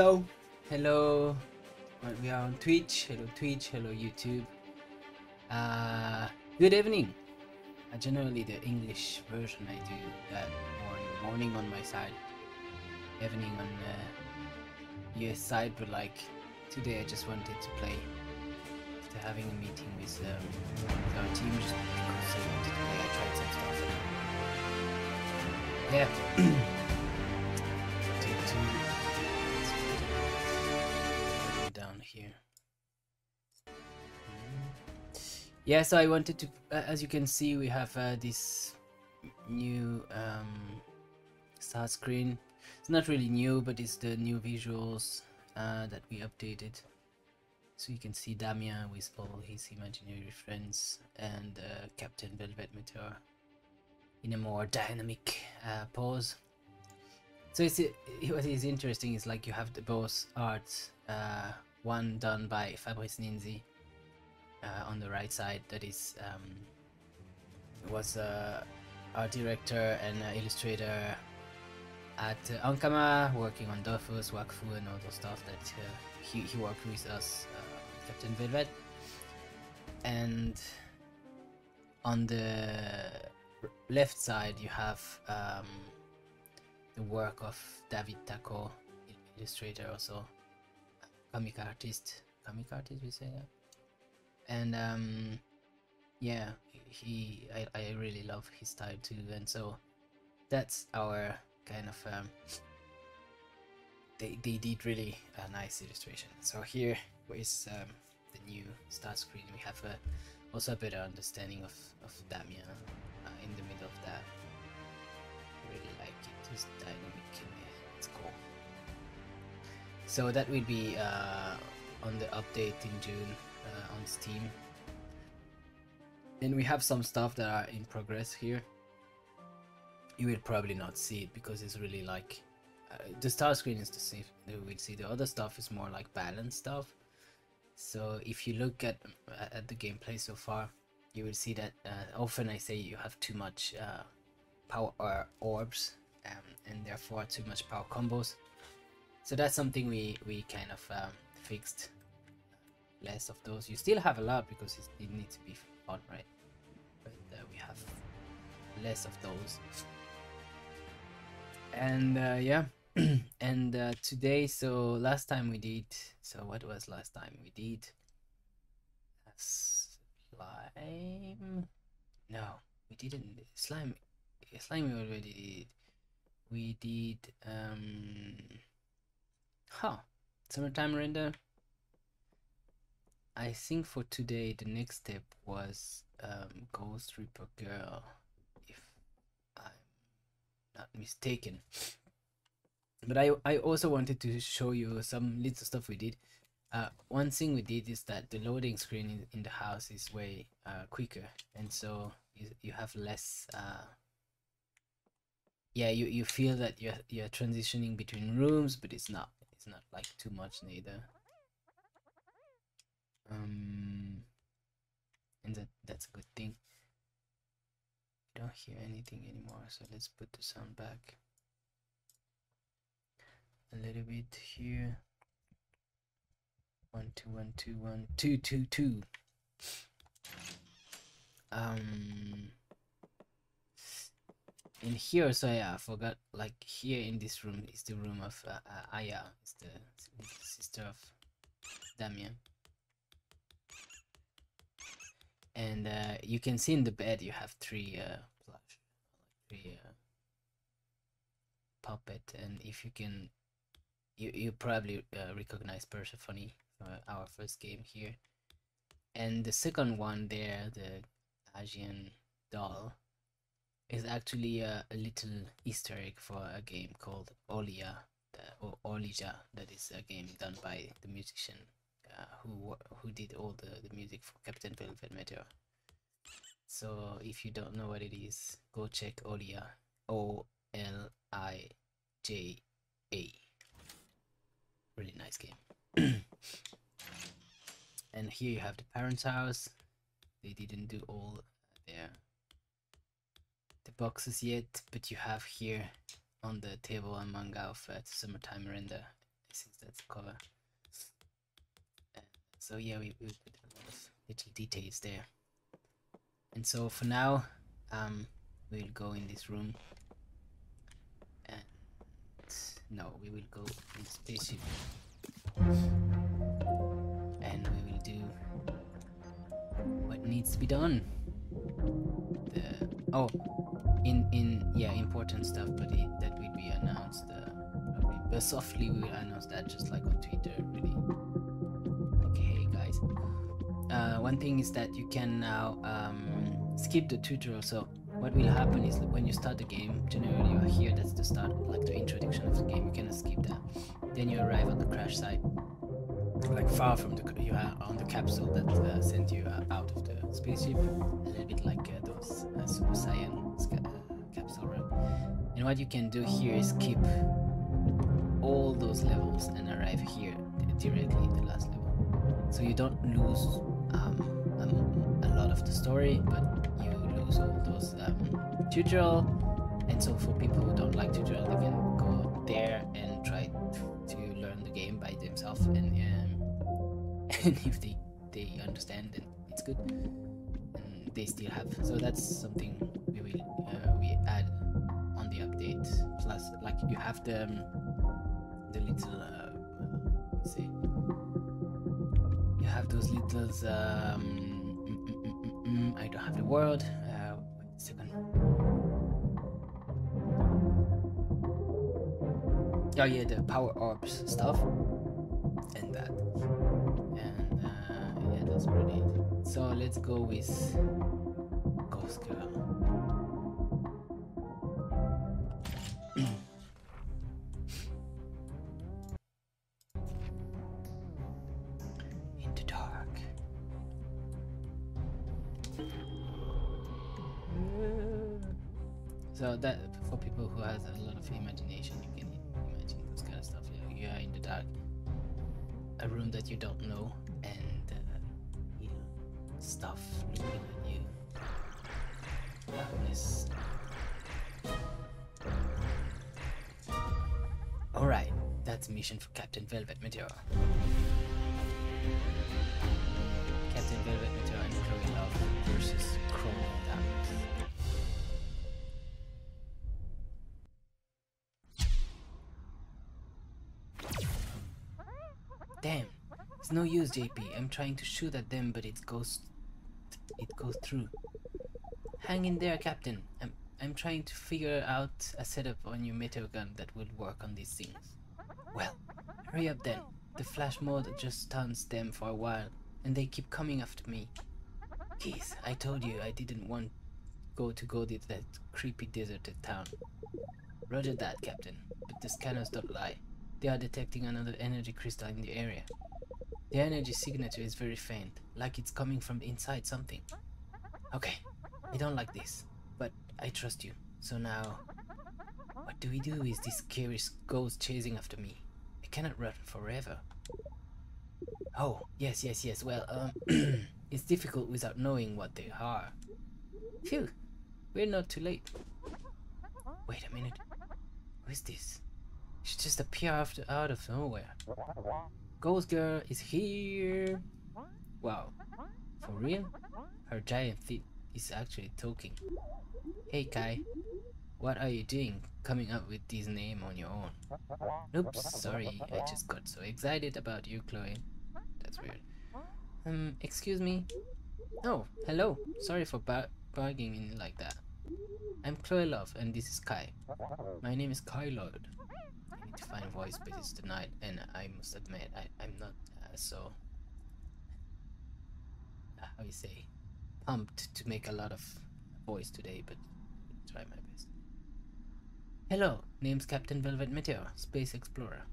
Hello. Hello. We are on Twitch. Hello Twitch. Hello YouTube. Good evening. Generally the English version I do that morning on my side, evening on US side, but like today I just wanted to play after having a meeting with our team, just because I wanted to play. I tried some stuff and yeah. Down here. Yeah, so I wanted to, as you can see, we have this new start screen. It's not really new, but it's the new visuals that we updated. So you can see Damien with all his imaginary friends and Captain Velvet Meteor in a more dynamic pose. So what is interesting is like you have the both arts, one done by Fabrice Ninzi on the right side, that is was art director and illustrator at Ankama, working on Dofus, Wakfu and all those stuff that he worked with us, Captain Velvet. And on the left side you have the work of David Tako, illustrator also, comic artist we say that. And yeah, I really love his style too, and so that's our kind of they did really a nice illustration. So here is the new start screen. We have also a better understanding of Damien in the middle of that. I really like it, it's dynamic and it's cool. So that will be on the update in June. On Steam. And we have some stuff that are in progress here. You will probably not see it because it's really like the start screen is the same. You will see the other stuff is more like balanced stuff. So if you look at the gameplay so far, you will see that often I say you have too much power orbs and therefore too much power combos. So that's something we kind of fixed. Less of those. You still have a lot because it needs to be fun, right? But we have less of those. And yeah, and today, so last time we did, so what was last time we did? Slime? No, we didn't. Slime we already did. We did Summertime Render. I think for today the next step was Ghost Reaper Girl, if I'm not mistaken. But I also wanted to show you some little stuff we did. One thing we did is that the loading screen in the house is way quicker, and so you have less you feel that you're transitioning between rooms, but it's not like too much neither. And that's a good thing. I don't hear anything anymore, so let's put the sound back a little bit here. 1 2 1 2 1 2 2 2 in here. So yeah, I forgot, like here in this room is the room of Aya, it's the sister of Damien. And you can see in the bed you have three puppet, and if you can, you probably recognize Persephone from our first game here, and the second one there, the Asian doll, is actually a little Easter egg for a game called Olija, or Olija, that is a game done by the musician who did all the music for Captain Velvet Meteor. So if you don't know what it is, go check Olija, O-L-I-J-A. Really nice game. And here you have the parents' house. They didn't do all the boxes yet, but you have here on the table a manga of Summertime Render, This is that cover. So yeah, we put a lot of little details there. And so for now, we'll go in this room. And no, we will go in spaceship. And we will do what needs to be done. The, oh, yeah, important stuff, but that will be announced probably. But softly we will announce that, just like on Twitter, really. Okay, guys. One thing is that you can now skip the tutorial. So what will happen is when you start the game, generally you're here, that's the start, like the introduction of the game, you cannot skip that. Then you arrive at the crash site, like far from the, you are on the capsule that sent you out of the spaceship, a little bit like those Super Saiyan capsule run. And what you can do here is skip all those levels and arrive here directly at the last level. So you don't lose a lot of the story, but you lose all those tutorial. And so for people who don't like tutorial, they can go there and try to learn the game by themselves, and if they understand, then it's good, and they still have. So that's something we will we add on the update. Plus, like, you have the little let's see, you have those little I don't have the word. Wait a second. Oh yeah, the power orbs stuff, and that, and yeah, that's pretty it. So let's go with Ghost Girl. In the dark. So that, for people who has a lot of imagination, you can stuff, you are in the dark, a room that you don't know, and you know, stuff looking at you, darkness. Alright, that's a mission for Captain Velvet Meteor. Captain Velvet Meteor and Chloe Love versus Crawling Damage. Damn, it's no use, JP. I'm trying to shoot at them, but it goes through. Hang in there, Captain. I'm trying to figure out a setup on your meteor gun that will work on these things. Well, hurry up then. The flash mode just stuns them for a while, and they keep coming after me. Geez, I told you I didn't want to go to that creepy deserted town. Roger that, Captain. But the scanners don't lie. They are detecting another energy crystal in the area. The energy signature is very faint, like it's coming from inside something. Okay, I don't like this, but I trust you. So now, what do we do with this scary ghost chasing after me? I cannot run forever. Oh, yes, well, it's difficult without knowing what they are. Phew, we're not too late. Wait a minute, who is this? She just appeared out of nowhere. Ghost Girl is here! Wow, for real? Her giant feet is actually talking. Hey Kai, what are you doing coming up with this name on your own? Oops, sorry, I just got so excited about you, Chloe. That's weird. Excuse me? Oh, hello, sorry for barging in like that. I'm Chloe Love and this is Kai. My name is Kai Lord. To find a voice, but it's tonight, and I must admit I'm not so how you say, pumped to make a lot of voice today, but I'll try my best. Hello, name's Captain Velvet Meteor, Space Explorer,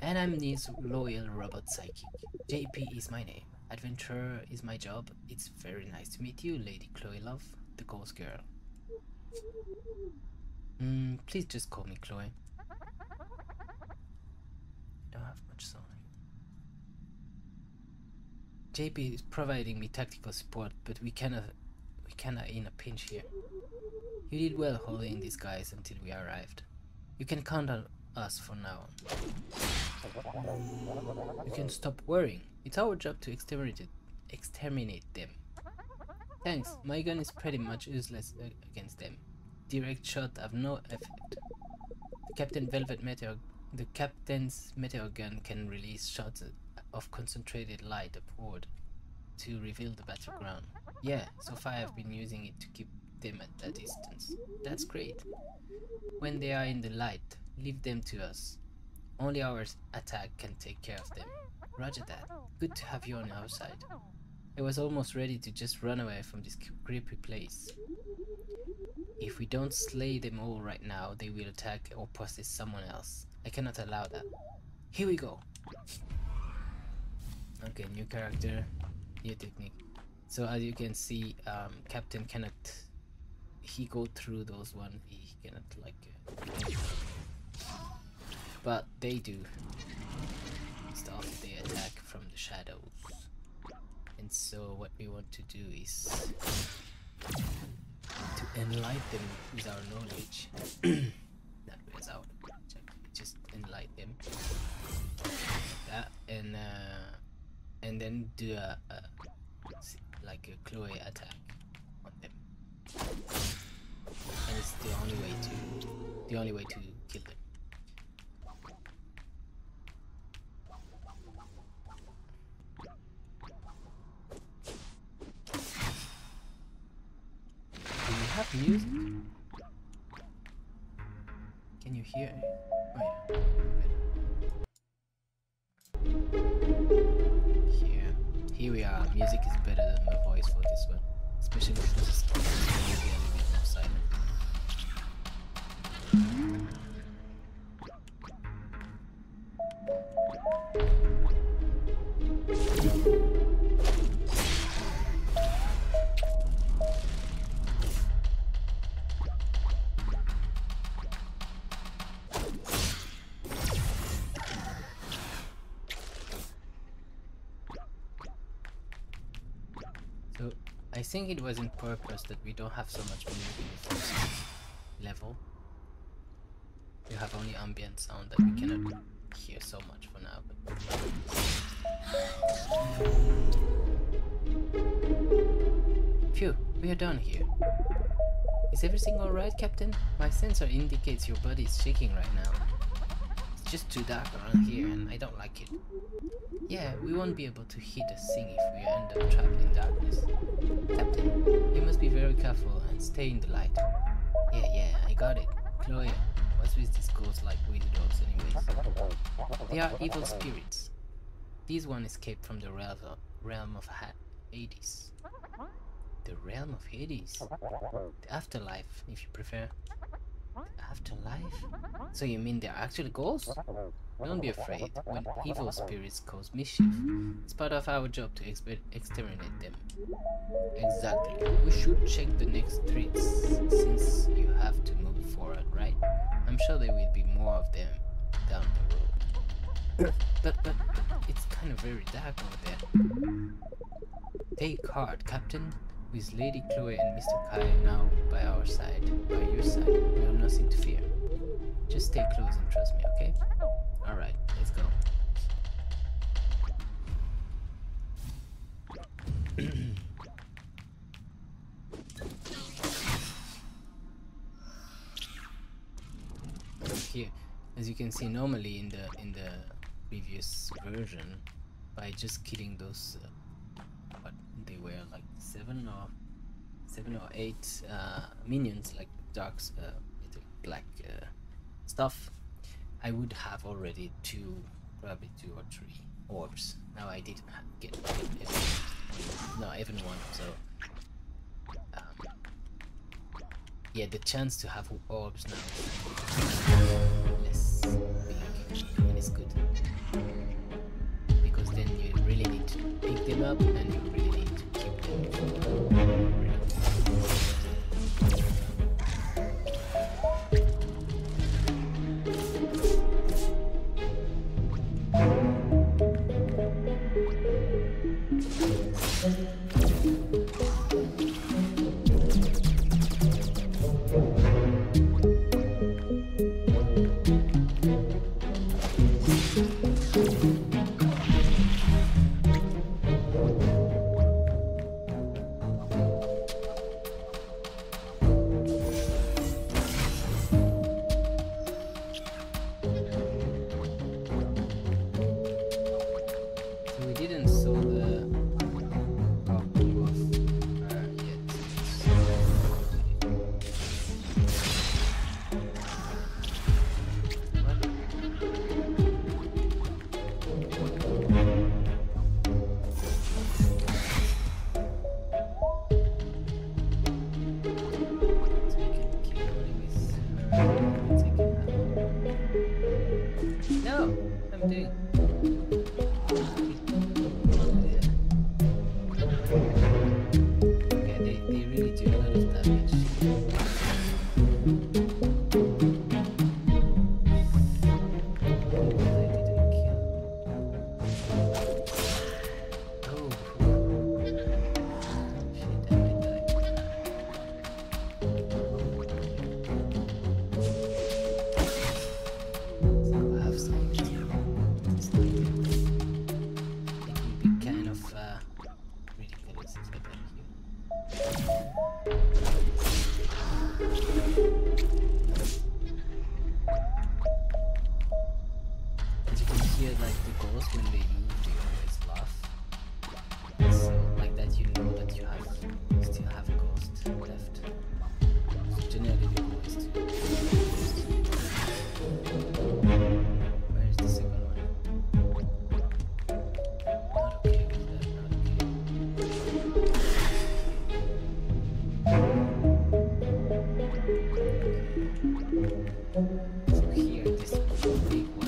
and I'm this loyal robot psychic. JP is my name, adventurer is my job. It's very nice to meet you, Lady Chloe Love, the Ghost Girl. Please just call me Chloe. Sorry. JP is providing me tactical support, but we cannot in a pinch here. You did well holding these guys until we arrived. You can count on us for now. You can stop worrying. It's our job to exterminate them. Thanks, my gun is pretty much useless against them. Direct shot have no effect. The Captain's Meteor gun can release shots of concentrated light upward to reveal the battleground. Yeah, so far I've been using it to keep them at that distance. That's great. When they are in the light, leave them to us. Only our attack can take care of them. Roger that. Good to have you on our side. I was almost ready to just run away from this creepy place. If we don't slay them all right now, they will attack or possess someone else. I cannot allow that. Here we go. Okay, new character, new technique. So as you can see, Captain cannot, he go through those ones, he cannot like, but they do stuff, they attack from the shadows. And so what we want to do is to enlighten them with our knowledge. That was our objective. Just enlighten them like that, and then do a Chloe attack on them. And it's the only way to kill them. Music? Can you hear it? Oh yeah. Here we are. Music is better than my voice for this one. Especially for this one, it's gonna be a little bit more silent. I think it was in purpose that we don't have so much music in the first level. We have only ambient sound that we cannot hear so much for now. But phew, we are done here. Is everything alright, Captain? My sensor indicates your body is shaking right now. It's just too dark around here and I don't like it. Yeah, we won't be able to hit a thing if we end up trapped in darkness. Captain, you must be very careful and stay in the light. Yeah, I got it. Chloe, what's with these ghosts like weirdos anyways? They are evil spirits. These one escaped from the realm of Hades. The realm of Hades? The afterlife, if you prefer. The afterlife? So you mean they're actually ghosts? Don't be afraid when evil spirits cause mischief. It's part of our job to exterminate them. Exactly. We should check the next streets since you have to move forward, right? I'm sure there will be more of them down the road. But it's kind of very dark over there. Take heart, Captain. With Lady Chloe and Mr. Kai now by your side, we have nothing to fear. Just stay close and trust me, okay? Alright, let's go. Here, as you can see, normally in the previous version, by just killing those what they were like 7 or 8 minions, like darks, black stuff, I would have already probably 2 or 3 orbs. Now I didn't get even one, so yeah, the chance to have orbs now less big, and it's good because then you really need to pick them up and you really need to keep them. day. Yeah, they really do a lot of damage. They didn't kill. Oh, cool. Shit, I did die. So I have some. When they move, they always laugh. So, like that, you know that you have still have a ghost left. So generally, they always do. Where is the second one? Not okay with that, not okay. So, here, this big one.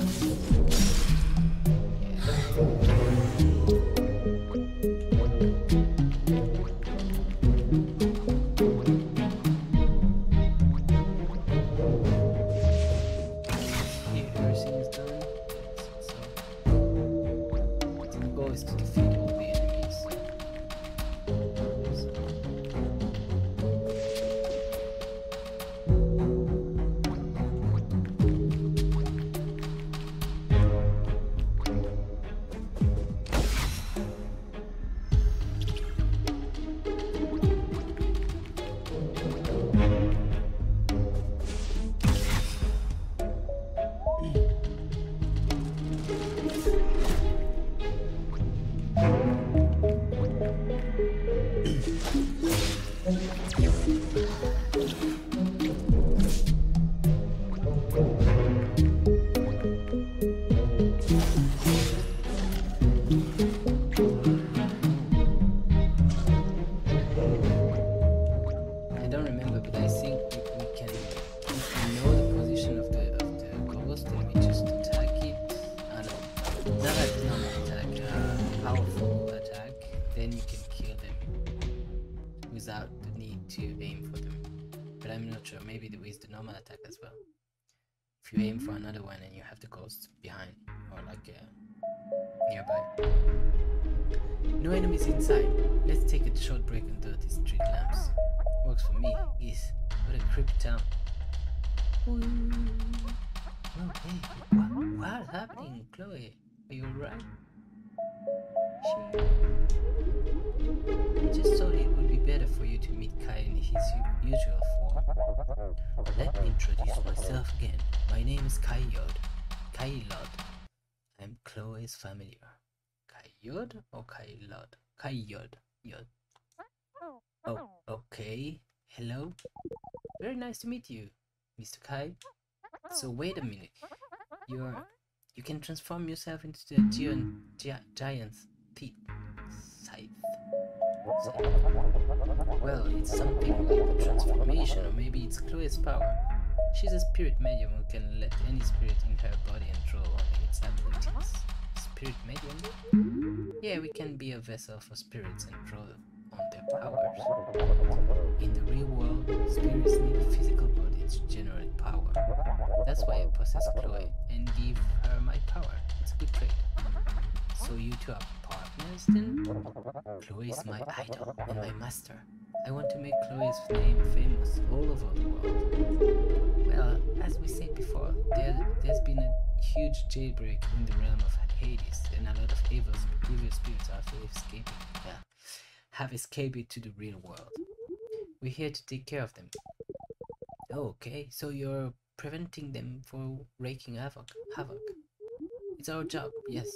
Inside. Let's take a short break and do these street lamps. Works for me. Yes. What a creepy town. Oh, hey. What's happening, Chloe? Are you alright? I just thought it would be better for you to meet Kai in his usual form. Let me introduce myself again. My name is Kyod. Kai Lord. I'm Chloe's familiar. Kyod or Kai Lord? Kyod. Yod. Oh, okay. Hello. Very nice to meet you, Mr. Kai. So wait a minute. You can transform yourself into the giant scythe. Well, it's something like a transformation, or maybe it's Chloe's power. She's a spirit medium who can let any spirit in her body and draw on its abilities. Spirit medium? Yeah, we can be a vessel for spirits and draw on their powers. In the real world, spirits need a physical body to generate power. That's why I possess Chloe and give her my power. It's a good trade. So you two are partners then? Chloe is my idol and my master. I want to make Chloe's name famous all over the world. Well, as we said before, there's been a huge jailbreak in the realm of Hades, and a lot of evil spirits have escaped to the real world. We're here to take care of them. Oh, okay, so you're preventing them from wreaking havoc. It's our job, yes.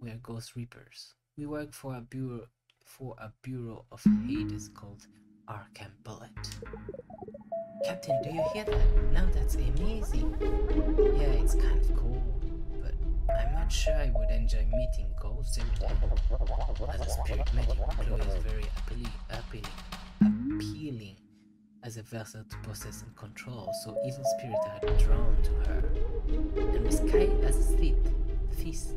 We are Ghost Reapers. We work for a bureau of Hades called Arkham Bullet. Captain, do you hear that? Now that's amazing. Yeah, it's kind of cool, but I'm not sure I would enjoy meeting ghosts every day. As a spirit medium, Chloe is very appealing as a vessel to possess and control, so evil spirits are drawn to her. And with Kai as a seat, Feast.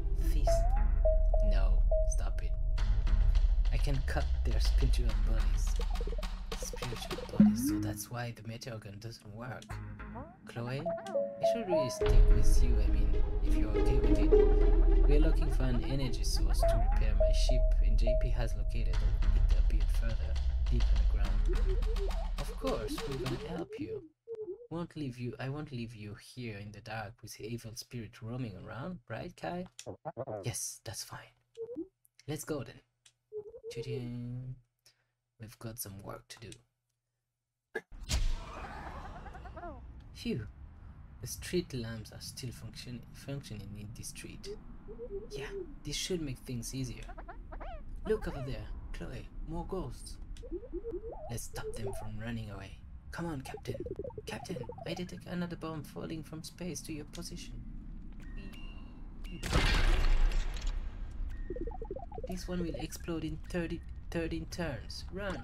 No, stop it. I can cut their spiritual bodies, so that's why the meteor gun doesn't work. Chloe, I should really stick with you, I mean, if you're okay with it. We're looking for an energy source to repair my ship, and JP has located it a bit further, deep underground. Of course, we're gonna help you. I won't leave you here in the dark with evil spirit roaming around, right, Kai? Yes, that's fine. Let's go then. We've got some work to do. Phew. The street lamps are still functioning in this street. Yeah, this should make things easier. Look over there, Chloe, more ghosts. Let's stop them from running away. Come on, Captain. Captain, I detect another bomb falling from space to your position. This one will explode in 13 turns. Run!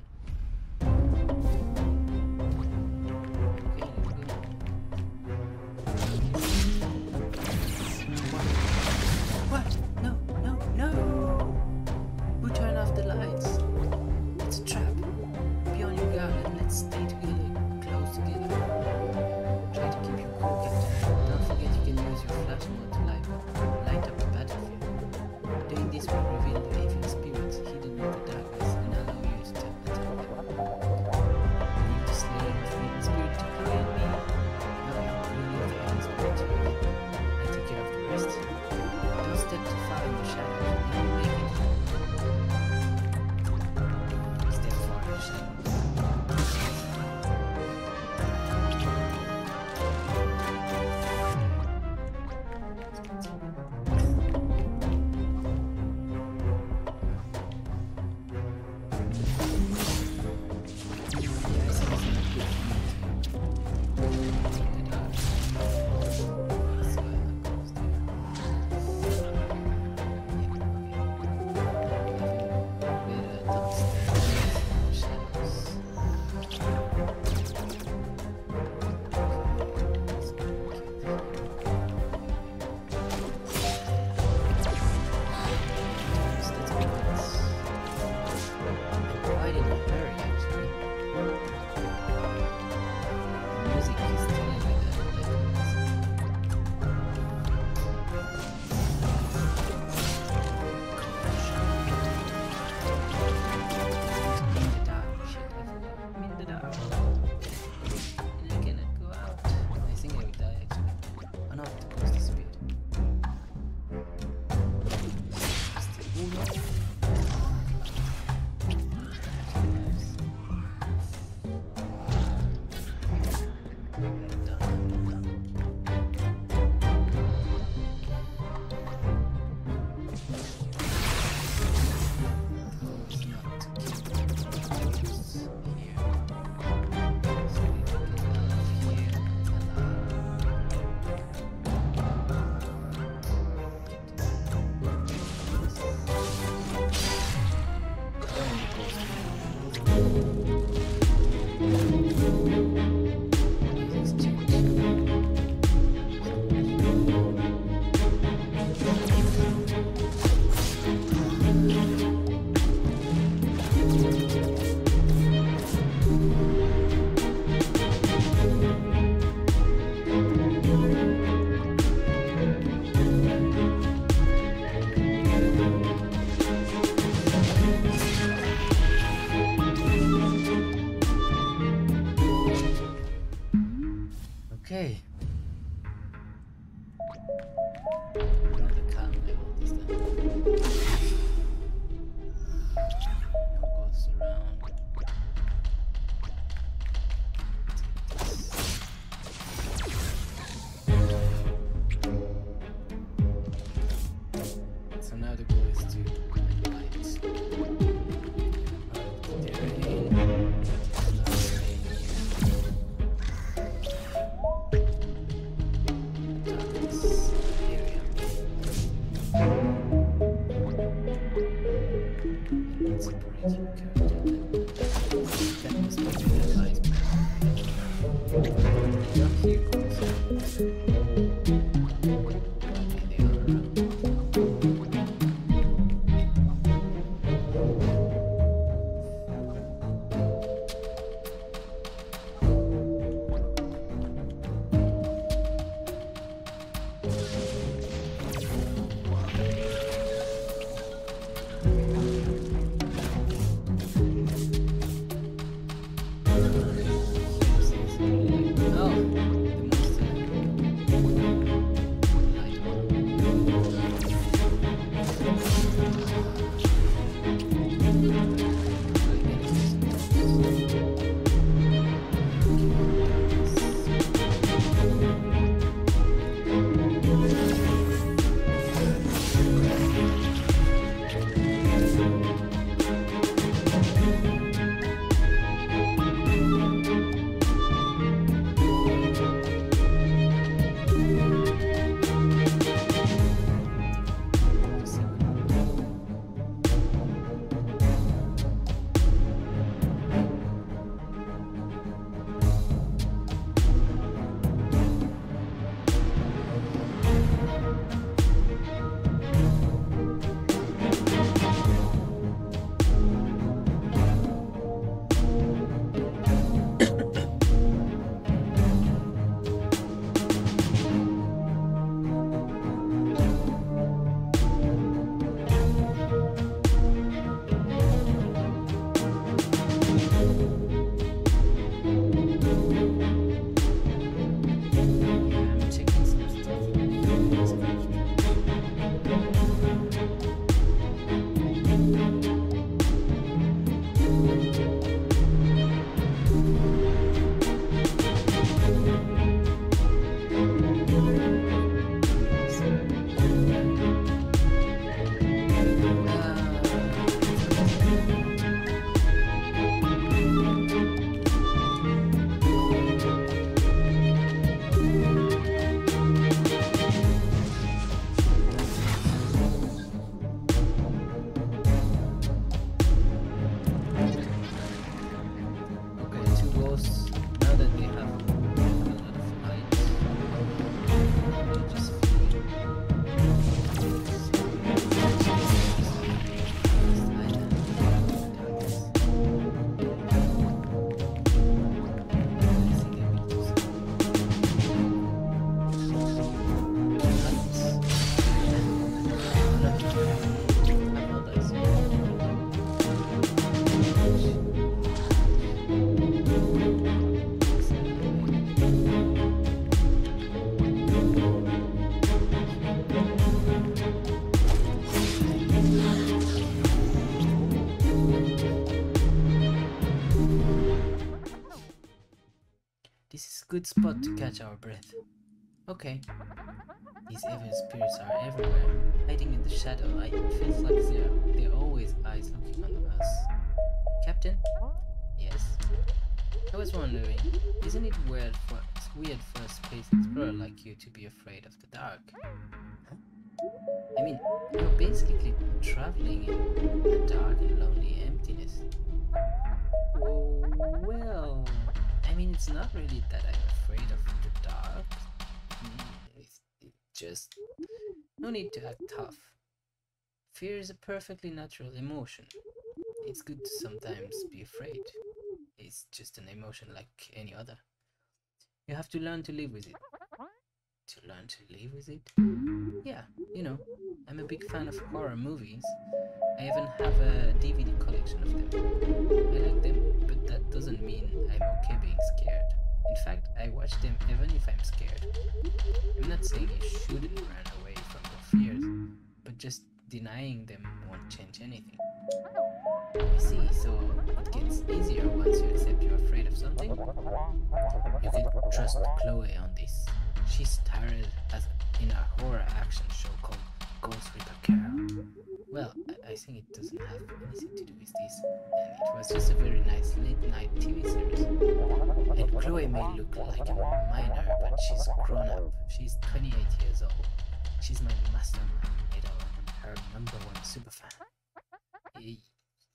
Thank you. good spot to catch our breath. Okay. These evil spirits are everywhere, hiding in the shadow. It feels like they're always eyes looking on us. Captain? Yes. I was wondering, isn't it weird for a space explorer like you to be afraid of the dark? Huh? I mean, you're basically traveling in the dark and lonely emptiness. Well, I mean, it's not really that I'm afraid of the dark. Just no need to act tough. Fear is a perfectly natural emotion. It's good to sometimes be afraid. It's just an emotion like any other. You have to learn to live with it. To learn to live with it? Yeah, you know, I'm a big fan of horror movies. I even have a DVD collection of them. I like them, but that doesn't mean I'm okay being scared. In fact, I watch them even if I'm scared. I'm not saying you shouldn't run away from your fears, but just denying them won't change anything. You see, so it gets easier once you accept you're afraid of something. You can trust Chloe on this. She starred in a horror action show called Ghost Reaper Girl. Well, I think it doesn't have anything to do with this, and it was just a very nice late-night TV series. And Chloe may look like a minor, but she's grown up. She's 28 years old. She's my mastermind idol and her #1 superfan.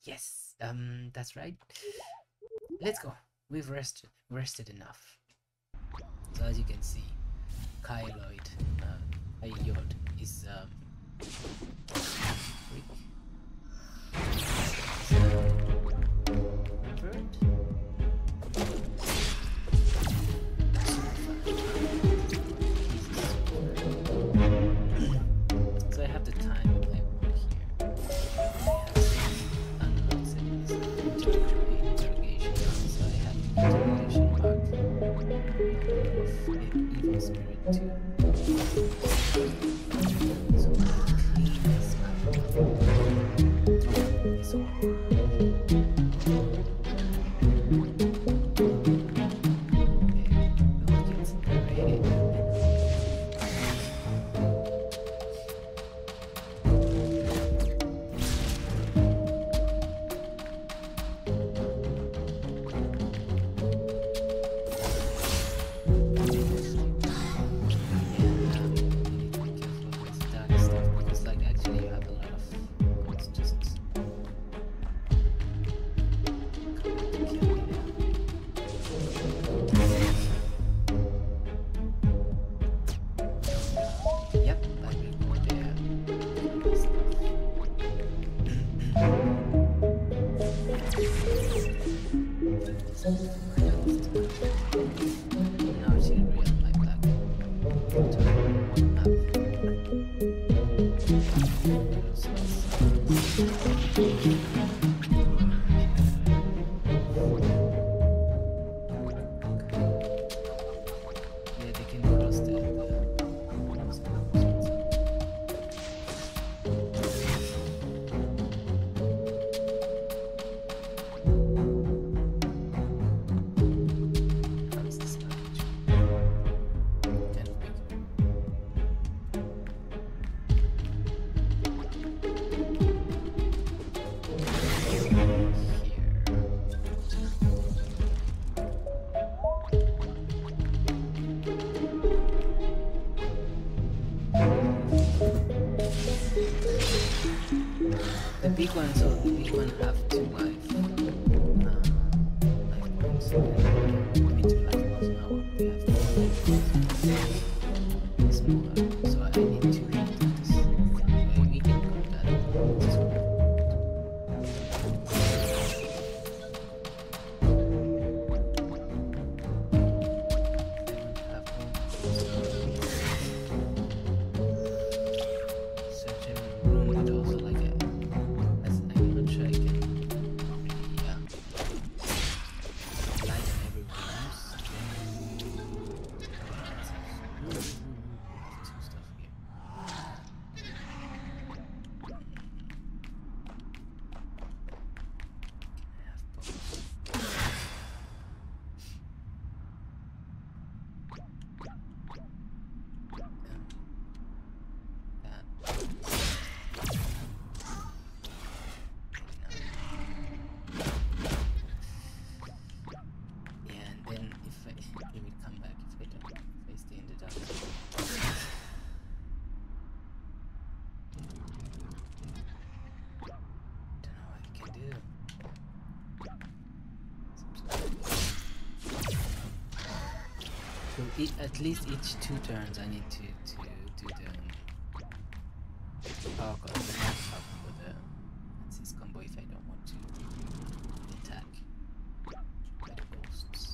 Yes, that's right. Let's go. We've rested enough. So as you can see, Kyod is Greek. So I have the time I put here. Interrogation. So I have the interrogation mark of an evil spirit too. The big one have two lives. Lightforgers. I mean, two Lightforgers now. We have four Lightforgers. It's smaller. So I need to do this. We can go that up. This one. Search in room with also like a each, at least each 2 turns I need to do them. Oh god, the next up for the Nancy's combo if I don't want to attack the ghosts.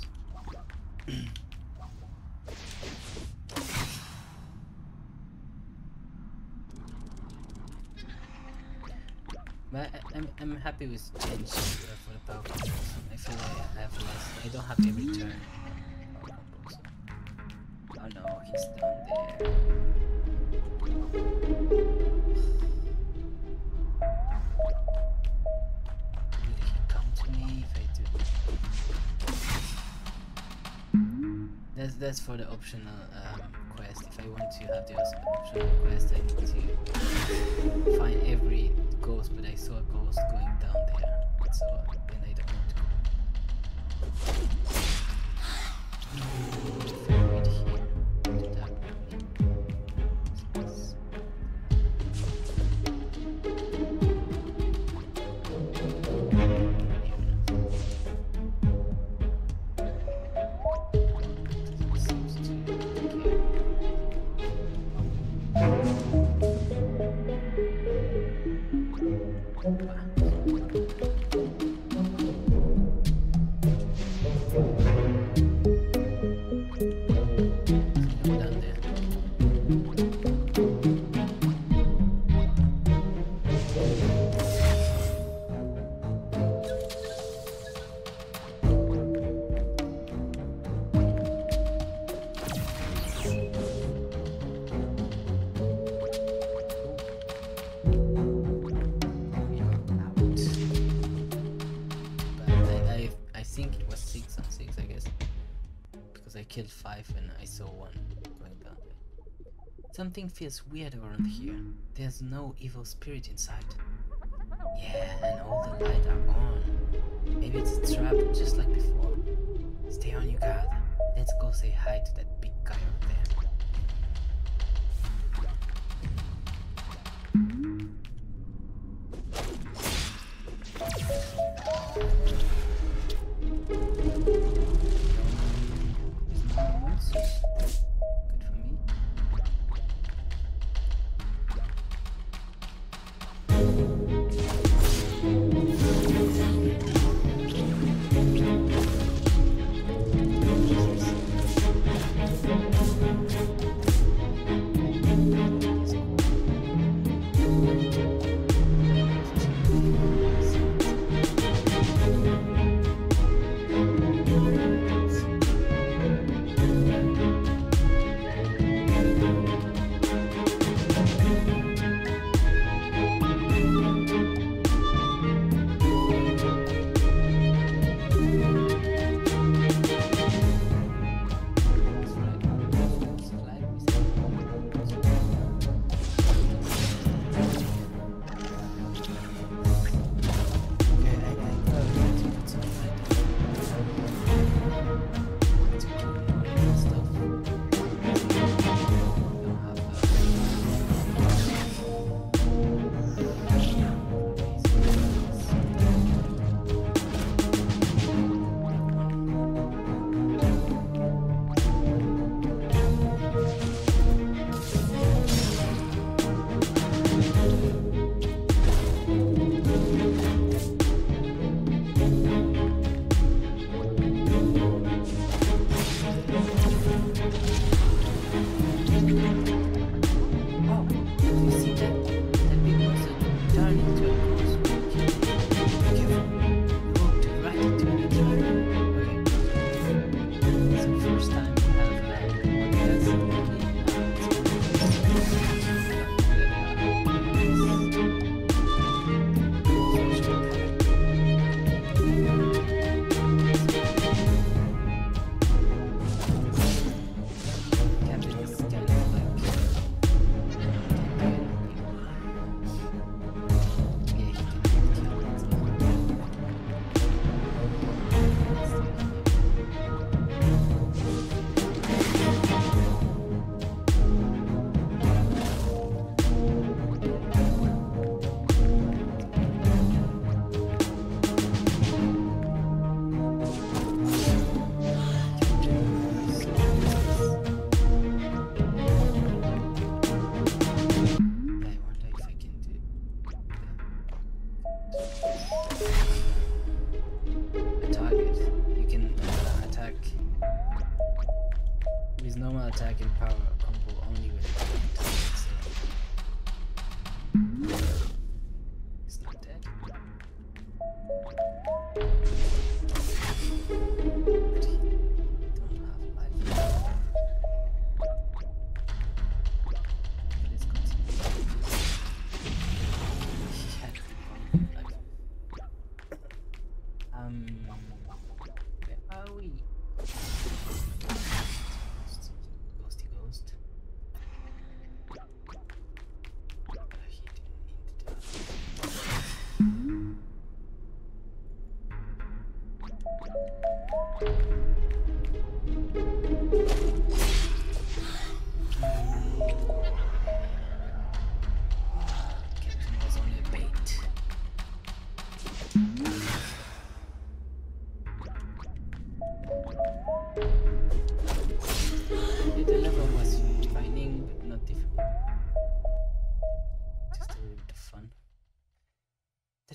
But I'm happy with change for the power combos. I feel like I have less. I don't have every turn power combos. Oh no, he's down there. Will he come to me if I do? That's for the optional quest. If I want to have the optional quest, I need to find every ghost, but I saw a ghost going down there, so then I don't want to go. Ferret here, to that Something feels weird around here. There's no evil spirit inside. Yeah, and all the lights are on. Maybe it's a trap just like before. Stay on your guard. Let's go say hi to that big guy up there.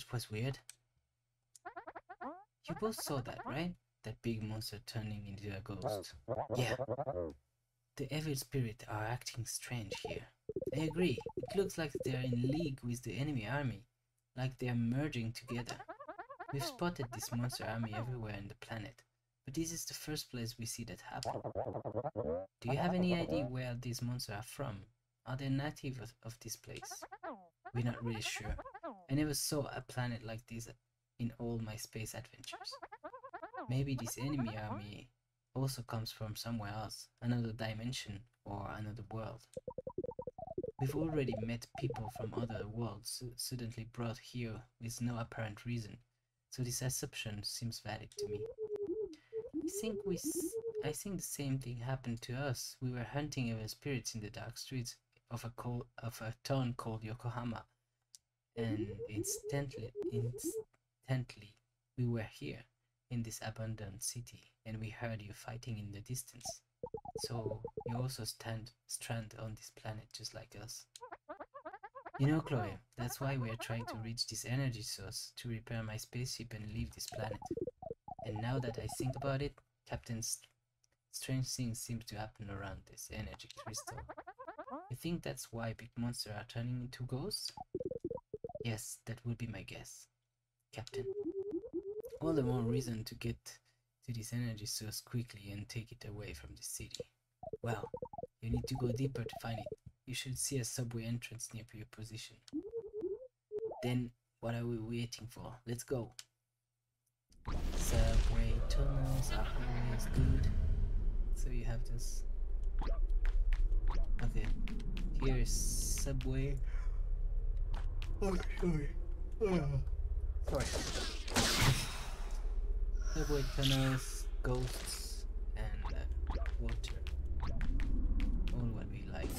That was weird. You both saw that, right? That big monster turning into a ghost. Yeah. The evil spirits are acting strange here. I agree. It looks like they are in league with the enemy army. Like they are merging together. We've spotted this monster army everywhere on the planet. But this is the first place we see that happen. Do you have any idea where these monsters are from? Are they native of this place? We're not really sure. I never saw a planet like this in all my space adventures. Maybe this enemy army also comes from somewhere else, another dimension or another world. We've already met people from other worlds suddenly brought here with no apparent reason, so this assumption seems valid to me. I think the same thing happened to us. We were hunting evil spirits in the dark streets of a town called Yokohama, and instantly we were here in this abandoned city, and we heard you fighting in the distance. So you also stranded on this planet just like us. You know, Chloe, that's why we are trying to reach this energy source to repair my spaceship and leave this planet. And now that I think about it, Captain, strange things seem to happen around this energy crystal. You think that's why big monsters are turning into ghosts? Yes, that would be my guess, Captain. All the more reason to get to this energy source quickly and take it away from the city. Well, you need to go deeper to find it. You should see a subway entrance near your position. Then, what are we waiting for? Let's go! Subway tunnels are always good. So you have this. Okay, here is subway. Oh, sorry. Sorry. Subway tunnels, ghosts, and water. All what we like.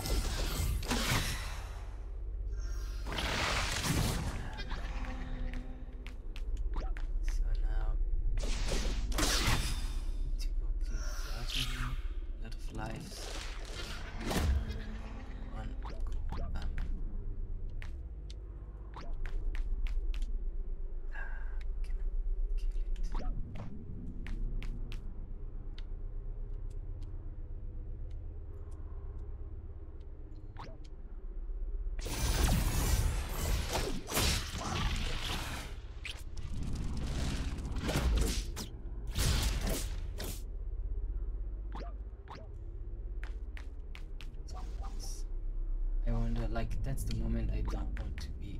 Like, that's the moment I don't want to be.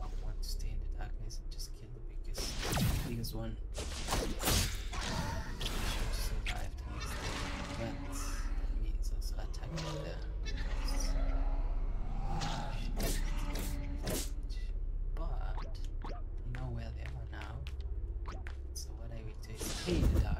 I want to stay in the darkness and just kill the biggest one. Survive the next day. But that means also attacking the. But I know where they are now. So what I will do is stay in the dark.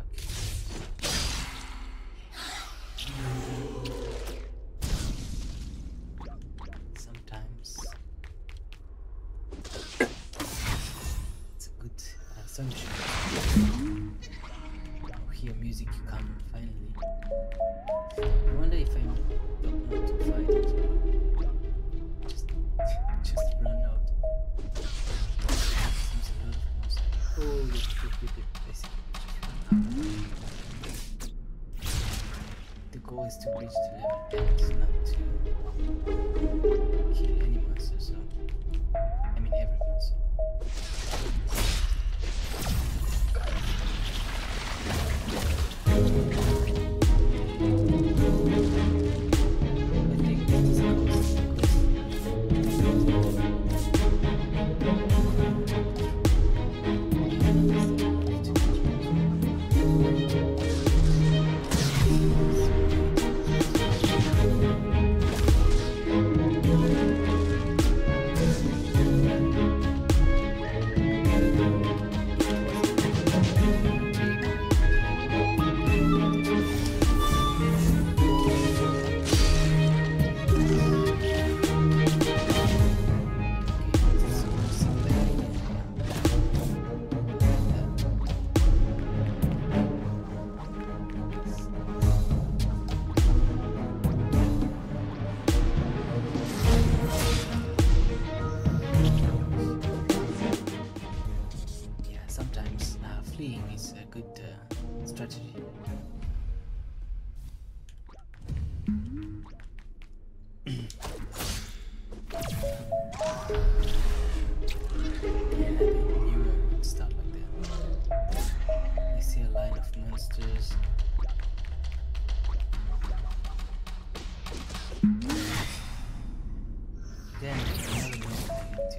then another one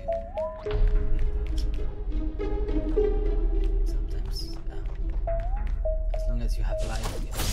to sometimes as long as you have life, you have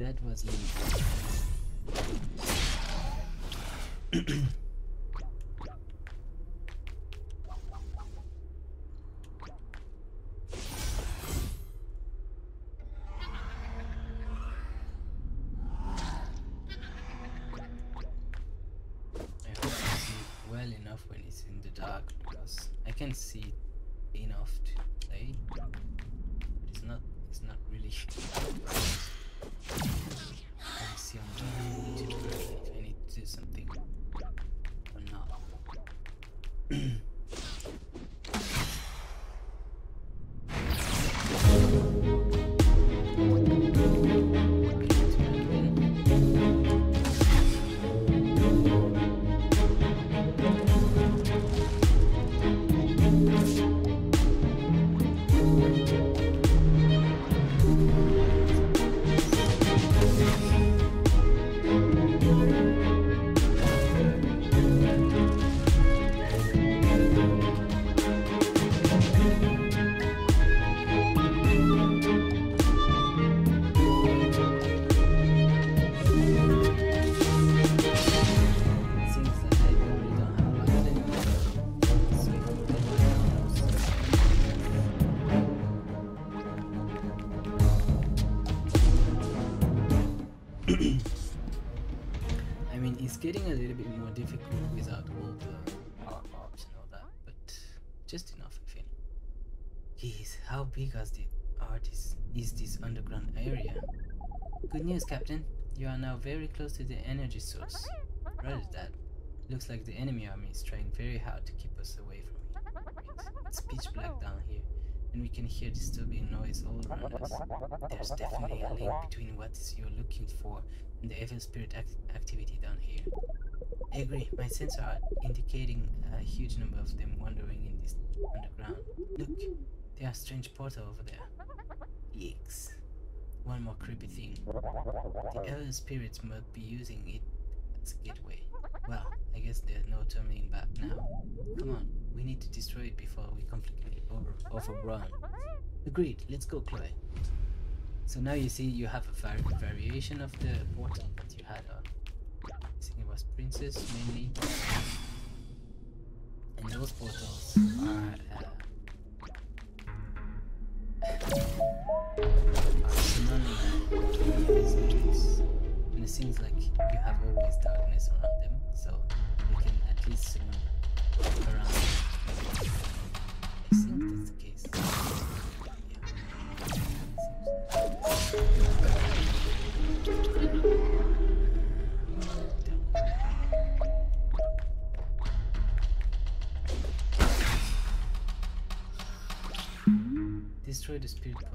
that was me. Because the art is this underground area. Good news, Captain. You are now very close to the energy source. Rather that, looks like the enemy army is trying very hard to keep us away from here. It's pitch black down here, and we can hear disturbing noise all around us. There's definitely a link between what you're looking for and the evil spirit activity down here. I agree, my sensors are indicating a huge number of them wandering in this underground. Look. Yeah, strange portal over there. Yikes. One more creepy thing. The elder spirits might be using it as a gateway. Well, I guess there's no turning back now. Come on, we need to destroy it before we completely overrun. Agreed, let's go, Chloe. So now you see you have a variation of the portal that you had on. I think it was Princess mainly. And those portals are... and it seems like you have always darkness around them, so you can at least summon around them. I think that's the case. Destroy the spirit portal.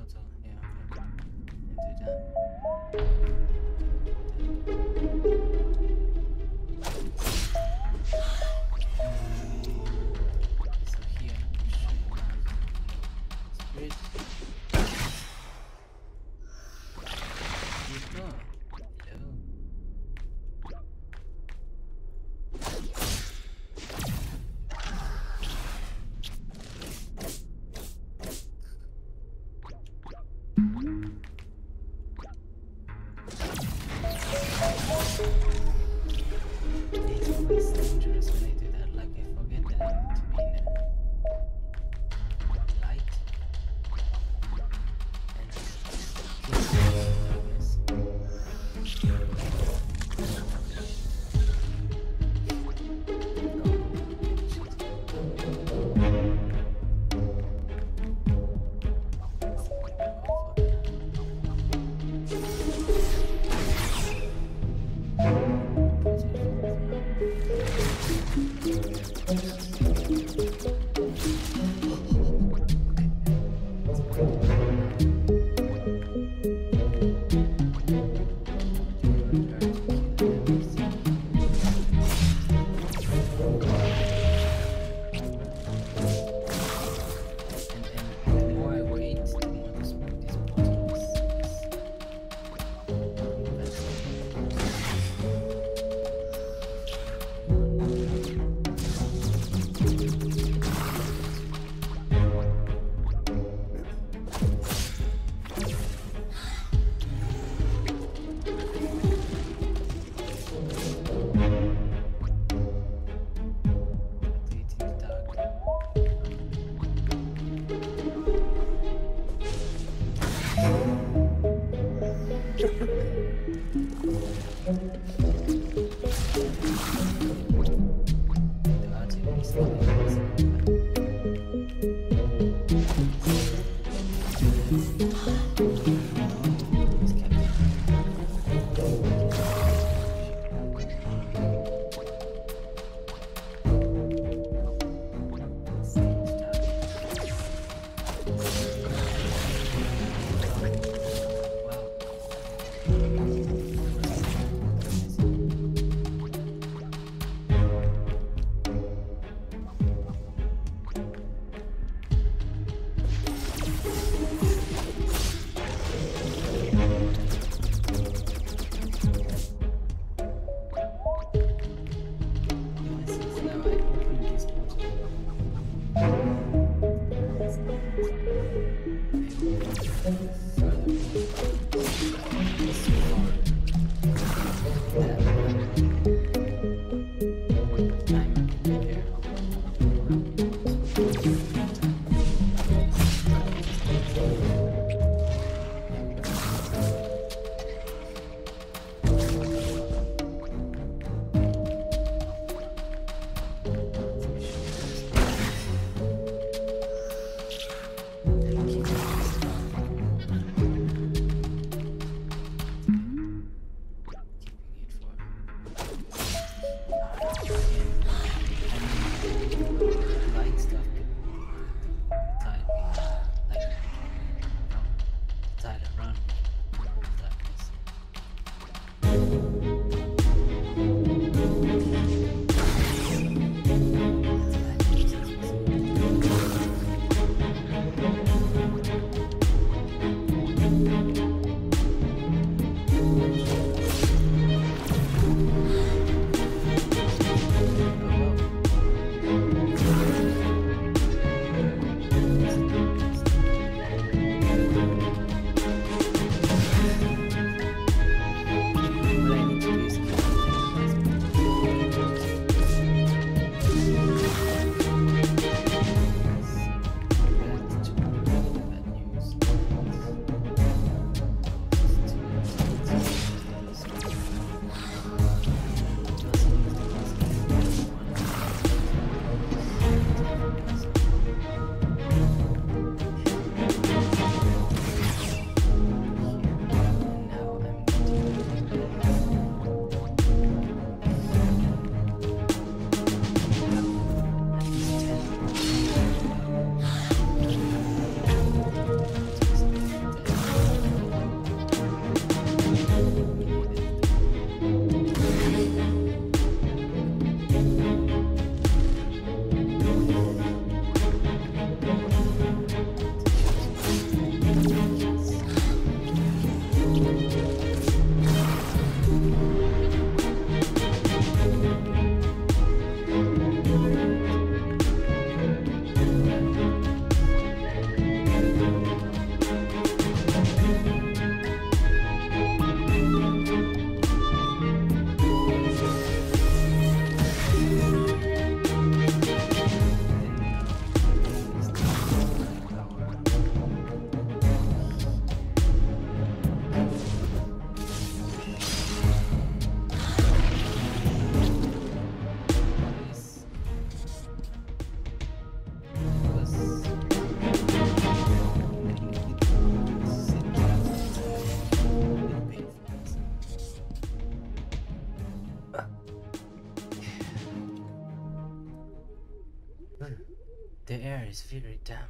It's very damp.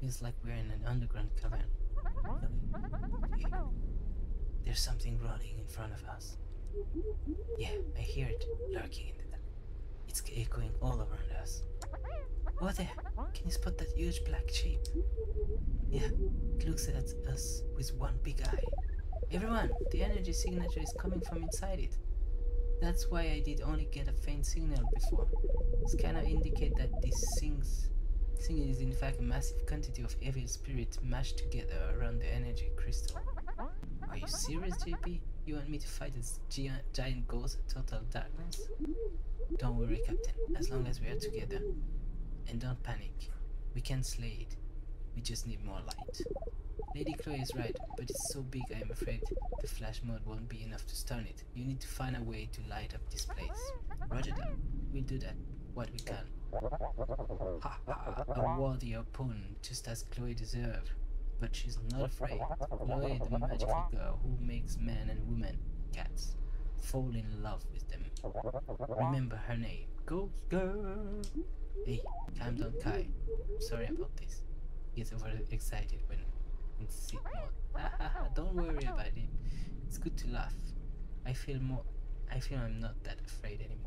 Feels like we're in an underground cavern. There's something running in front of us. Yeah, I hear it lurking in the dark. It's echoing all around us. Oh, there! Can you spot that huge black shape? Yeah, it looks at us with one big eye. Everyone, the energy signature is coming from inside it. That's why I did only get a faint signal before. Scanner indicate that these thing is in fact a massive quantity of evil spirit mashed together around the energy crystal. Are you serious, JP? You want me to fight this giant ghost in total darkness? Don't worry, Captain. As long as we are together. And don't panic. We can slay it. We just need more light. Lady Chloe is right, but it's so big I am afraid the flash mode won't be enough to stun it. You need to find a way to light up this place. Roger that. We'll do that what we can. A worthy opponent, just as Chloe deserved. But she's not afraid. Chloe, the magical girl who makes men and women, cats, fall in love with them. Remember her name, Ghost Girl. Hey, calm down, Kai. Sorry about this. He gets overexcited when it's sick mode. Don't worry about it. It's good to laugh. I feel I'm not that afraid anymore.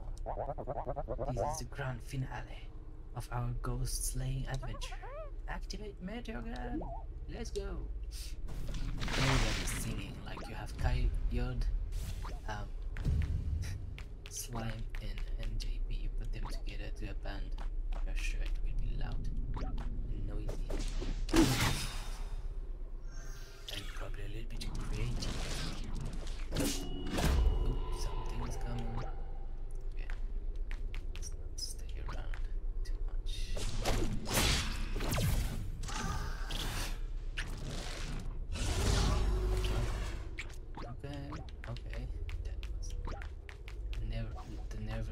This is the grand finale of our ghost slaying adventure. Activate Meteor Gun! Let's go! Everybody's singing, like you have Kyod, Slime and JP. You put them together to a band. Your shirt will be loud and noisy.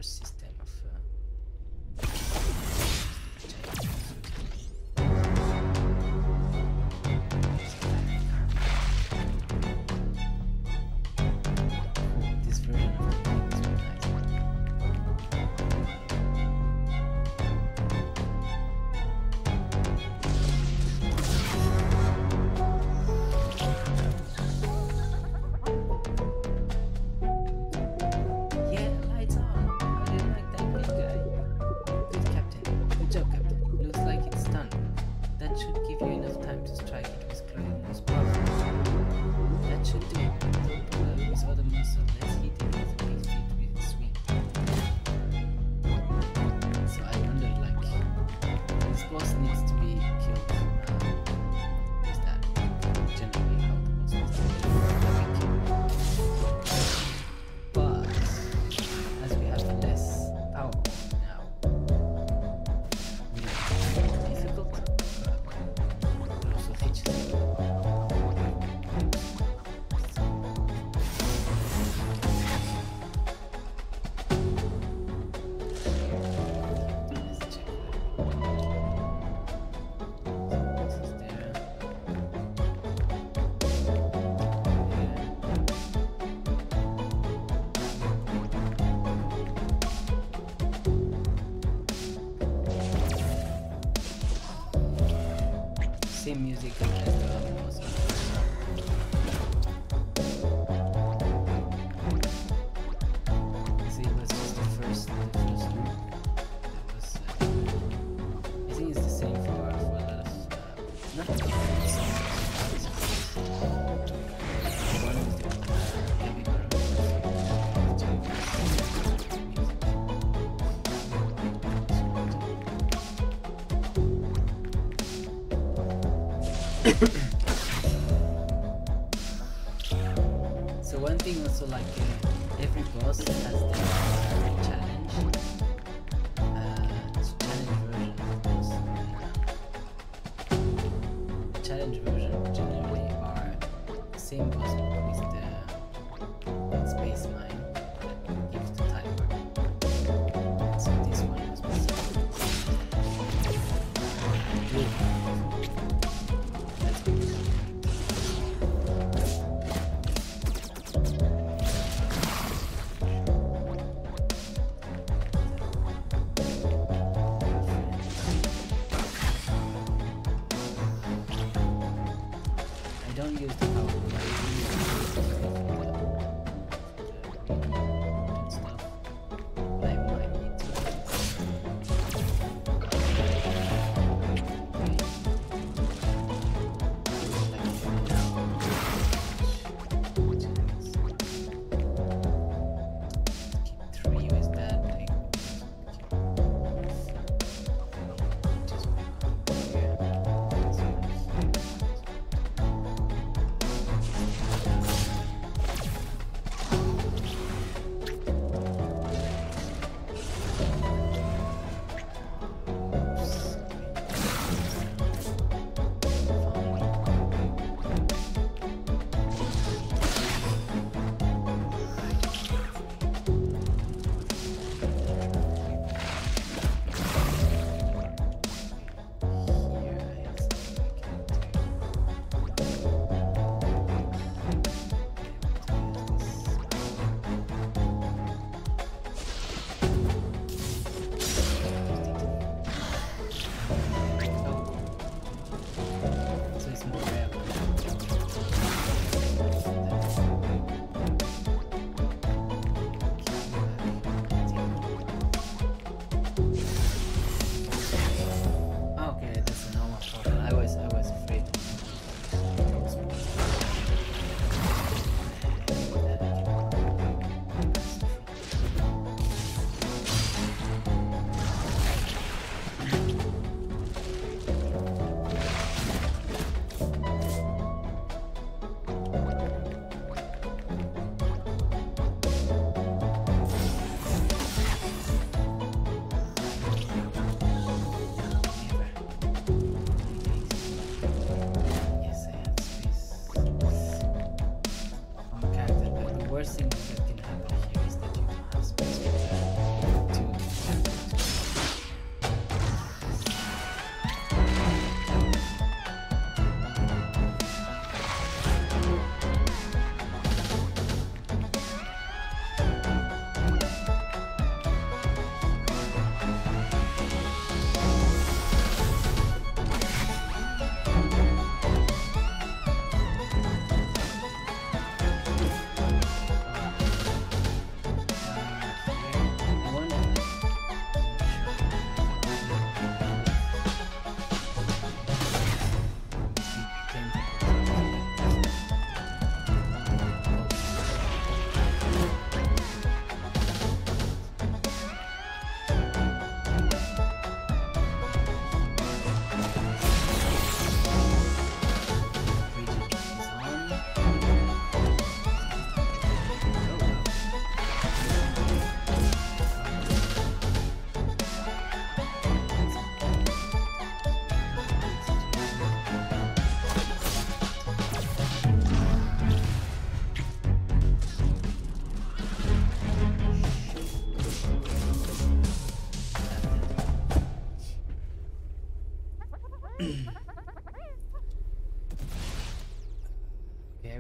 other system of music as the other ones. See, it was just the first one. It was, I think it's the same for a lot of, not the one is the heavy so one thing also, like every boss has their challenge, it's challenge version of boss. Challenge version generally are the same boss with the space mine.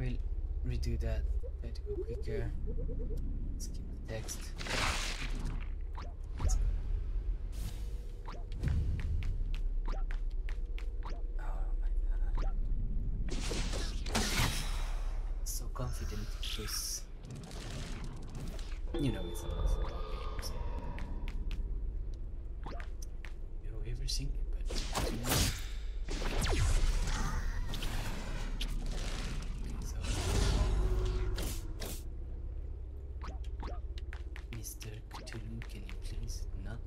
will redo that. Try to go quicker. Let's keep the text. Confident because you know it's awesome. You know everything, but you know. So, Mr. Cthulhu, can you please not?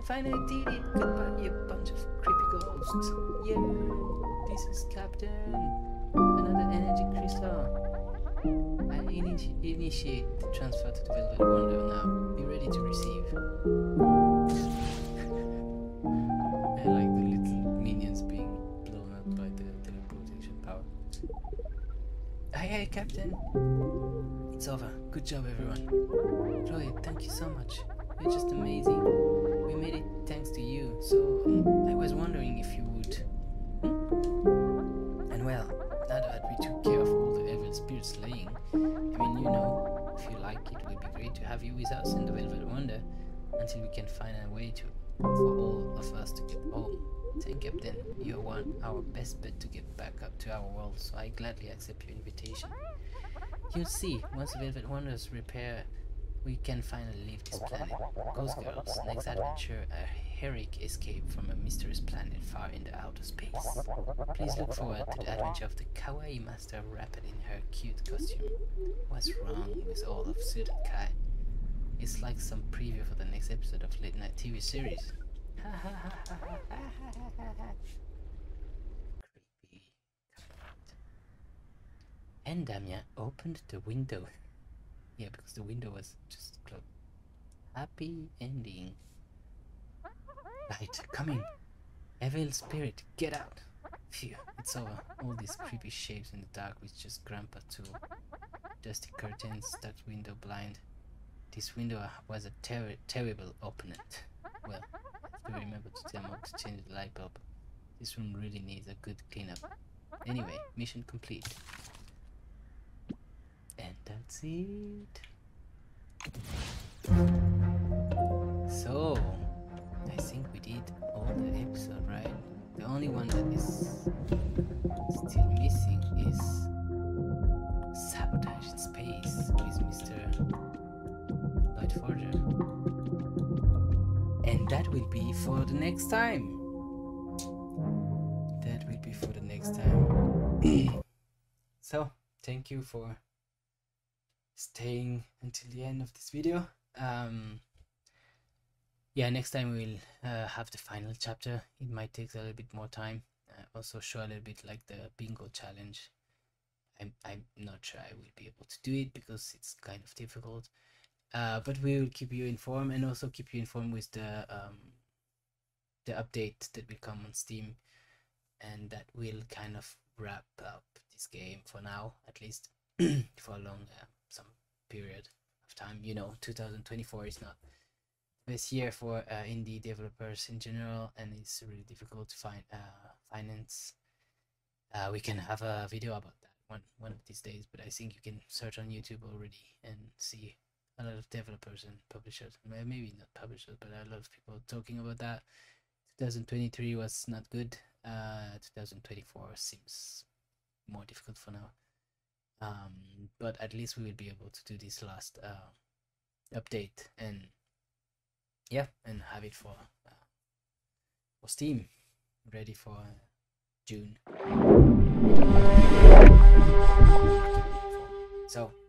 I finally did it! Goodbye, you bunch of creepy ghosts. Yeah, this is Captain. Another energy crystal. I initiate the transfer to the Velvet Wonder now. Be ready to receive. I like the little minions being blown up by the teleportation power. Hey, Captain! It's over. Good job, everyone. Chloe, thank you so much. You're just amazing. We made it thanks to you, so I was wondering if you would. And well, now that we took care of all the Velvet Spirit slaying, I mean, you know, if you like, it would be great to have you with us in the Velvet Wonder until we can find a way to for all of us to get home. Thank you, Captain. You are our best bet to get back up to our world, so I gladly accept your invitation. You'll see, once the Velvet Wonders repair, we can finally leave this planet. Ghost Girl's next adventure, a heroic escape from a mysterious planet far into outer space. Please look forward to the adventure of the kawaii master wrapped in her cute costume. What's wrong with all of Sudan Kai? It's like some preview for the next episode of Late Night TV series. Creepy. And Damia opened the window. Yeah, because the window was just closed. Happy ending. Right, come in. Evil spirit, get out. Phew, it's over. All these creepy shapes in the dark with just Grandpa too. Dusty curtains, stuck window blind. This window was a terrible opponent. Well, I have to remember to tell Mom to change the light bulb. This room really needs a good cleanup. Anyway, mission complete. And that's it. So, I think we did all the episode, right? The only one that is still missing is Sabotage Space with Mr. Lightforger. And that will be for the next time. That will be for the next time. So, thank you for staying until the end of this video. Yeah, next time we'll have the final chapter. It might take a little bit more time. Also show a little bit like the bingo challenge. I'm not sure I will be able to do it because it's kind of difficult, but we will keep you informed and also keep you informed with the update that will come on Steam, and that will kind of wrap up this game for now, at least for a long some period of time. You know, 2024 is not the best year for indie developers in general, and it's really difficult to find finance. We can have a video about that one of these days, but I think you can search on YouTube already and see a lot of developers and publishers, maybe not publishers, but a lot of people talking about that. 2023 was not good. 2024 seems more difficult for now. But at least we will be able to do this last update, and yeah, and have it for Steam ready for June. So